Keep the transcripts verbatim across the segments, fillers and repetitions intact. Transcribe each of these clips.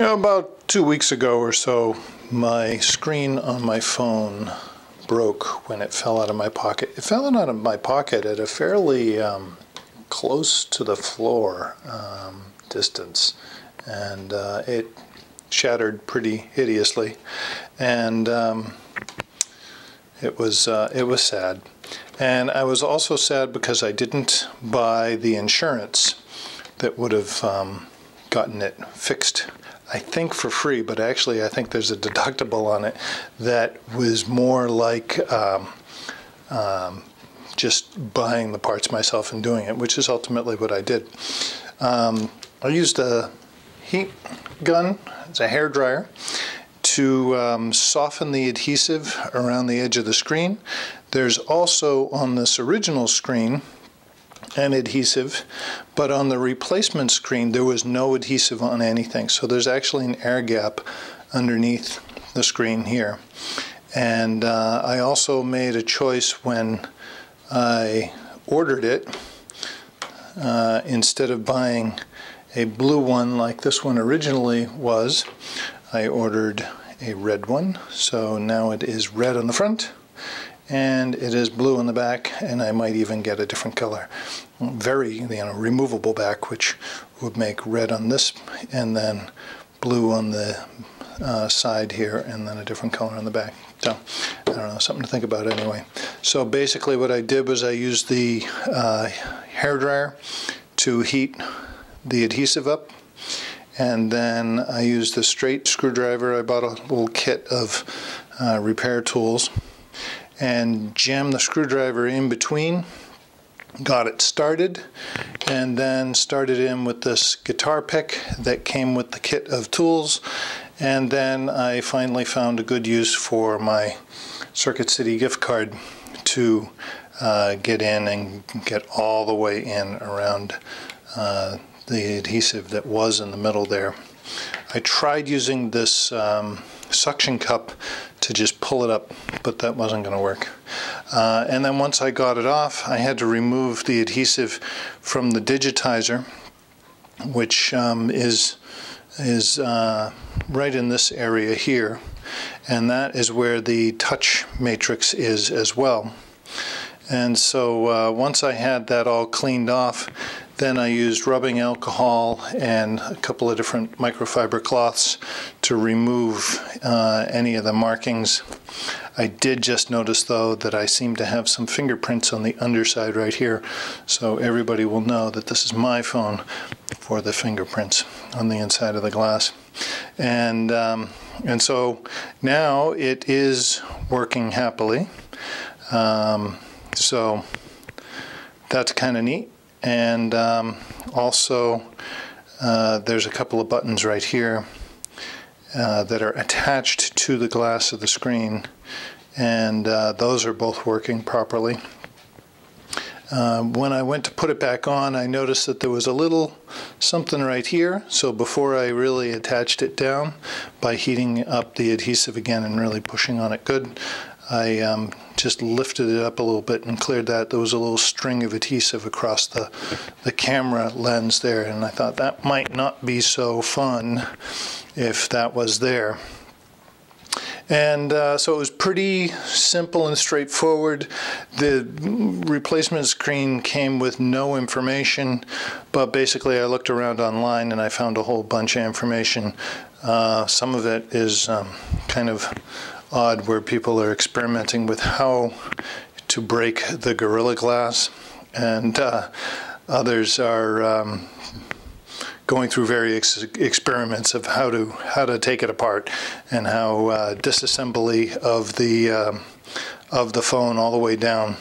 You know, about two weeks ago or so, my screen on my phone broke when it fell out of my pocket. It fell out of my pocket at a fairly um, close to the floor um, distance, and uh, it shattered pretty hideously, and um, it was uh, it was sad. And I was also sad because I didn't buy the insurance that would have um, gotten it fixed, I think for free, but actually I think there's a deductible on it that was more like um, um, just buying the parts myself and doing it, which is ultimately what I did. Um, I used a heat gun, it's a hair dryer, to um, soften the adhesive around the edge of the screen. There's also on this original screen an adhesive, but on the replacement screen there was no adhesive on anything, so there's actually an air gap underneath the screen here. And uh, I also made a choice when I ordered it, uh, instead of buying a blue one like this one originally was, I ordered a red one, so now it is red on the front and it is blue on the back, and I might even get a different color. Very, you know, removable back, which would make red on this and then blue on the uh, side here, and then a different color on the back. So, I don't know, something to think about anyway. So basically what I did was I used the uh, hairdryer to heat the adhesive up, and then I used the straight screwdriver. I bought a little kit of uh, repair tools, and jammed the screwdriver in between, got it started, and then started in with this guitar pick that came with the kit of tools. And then I finally found a good use for my Circuit City gift card to uh, get in and get all the way in around uh, the adhesive that was in the middle there. I tried using this um, suction cup to just pull it up, but that wasn't going to work. Uh, and then once I got it off, I had to remove the adhesive from the digitizer, which um, is is uh, right in this area here, and that is where the touch matrix is as well. And so uh, once I had that all cleaned off, then I used rubbing alcohol and a couple of different microfiber cloths to remove uh, any of the markings. I did just notice, though, that I seem to have some fingerprints on the underside right here, so everybody will know that this is my phone for the fingerprints on the inside of the glass. And, um, and so now it is working happily. Um, so that's kind of neat. And um, also uh, there's a couple of buttons right here uh, that are attached to the glass of the screen, and uh, those are both working properly. Uh, when I went to put it back on, I noticed that there was a little something right here, so before I really attached it down by heating up the adhesive again and really pushing on it good, I um, just lifted it up a little bit and cleared that. There was a little string of adhesive across the, the camera lens there, and I thought that might not be so fun if that was there. And uh, so it was pretty simple and straightforward. The replacement screen came with no information, but basically I looked around online and I found a whole bunch of information. Uh, some of it is um, kind of odd, where people are experimenting with how to break the Gorilla Glass, and uh, others are um, going through various experiments of how to how to take it apart, and how uh, disassembly of the um, of the phone all the way down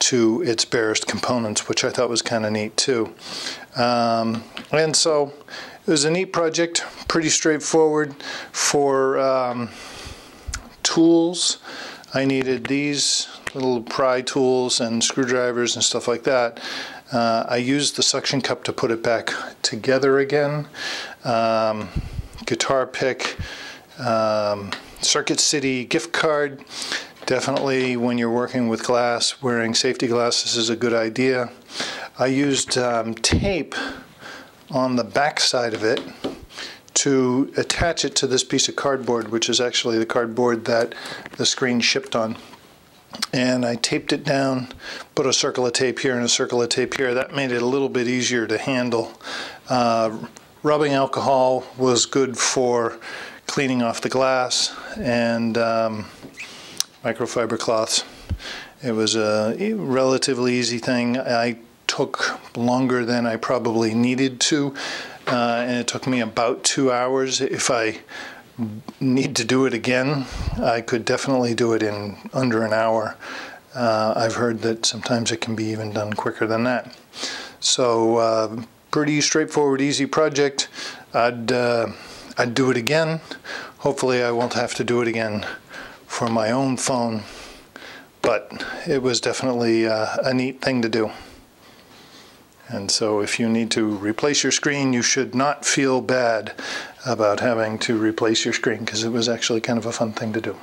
to its barest components, which I thought was kind of neat too. Um, and so it was a neat project, pretty straightforward. For um, tools, I needed these little pry tools and screwdrivers and stuff like that. Uh, I used the suction cup to put it back together again. Um, guitar pick, um, Circuit City gift card. Definitely when you're working with glass, wearing safety glasses is a good idea. I used um, tape on the back side of it to attach it to this piece of cardboard, which is actually the cardboard that the screen shipped on. And I taped it down, put a circle of tape here and a circle of tape here. That made it a little bit easier to handle. Uh, rubbing alcohol was good for cleaning off the glass, and um, microfiber cloths. It was a relatively easy thing. I took longer than I probably needed to, uh, and it took me about two hours. If I need to do it again, I could definitely do it in under an hour. Uh, I've heard that sometimes it can be even done quicker than that. So uh, pretty straightforward, easy project. I'd, uh, I'd do it again. Hopefully I won't have to do it again for my own phone, but it was definitely uh, a neat thing to do. And so if you need to replace your screen, you should not feel bad about having to replace your screen, because it was actually kind of a fun thing to do.